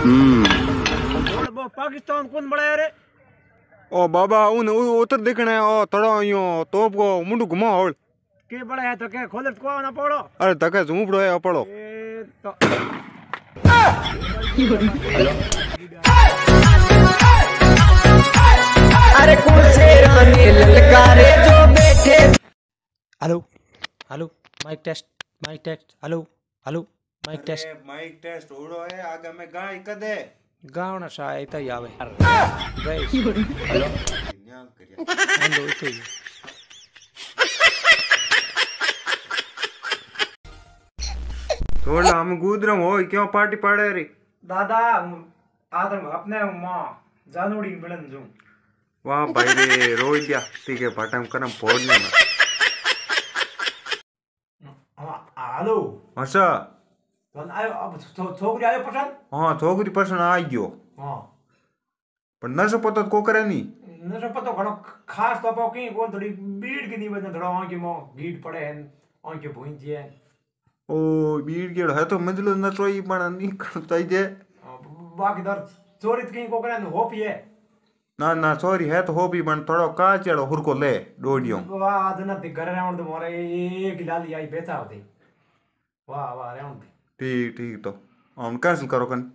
वो पाकिस्तान कौन बढ़ाया रे? ओ बाबा उन उतर दिखने ओ थोड़ा यो तोप को मुंडू घुमा होल के बढ़ाया तो के खोलत को ना पड़ो। अरे धक्का झूप रहे पड़ो ए तो अरे कौन से रानी ललकारे जो बैठे। Hello hello mic test mic test hello hello mic test होड़ो है आगे में गाय कदे गावना शाय तो यावे गाइस हेलो न्याल करिया एंड होते ही थोड़ा हम गुदरम होई क्यों पार्टी पाड़े रे दादा आदम अपने मां जानूड़ी बिलन जू वाह भाई रे रोई दिया ठीक है पाटम करम फोड़ने ना हेलो अच्छा कौन आयो अब छोकरी आयो पसंद। हां छोकरी पसंद आ गयो। हां पर नशो पतो को करे नी नशो पतो घणो खास तो पाओ की कोन थोड़ी बीड़ की नी बने थोड़ा आ के मो गीट पड़े है आ के भूई जे ओ बीड़ के है तो मंजलो नटोई पण नी करताई जे बाकी दर चोरी की को करे नो होपी है ना ना चोरी है तो होपी पण थोड़ो काचड़ो हुरको ले डोडियो वाह आदना ते घर राउंड तो मोरे एक लाली आई बैठा होती वाह वाह राउंड ठीक ठीक तो कैंसिल करो कन।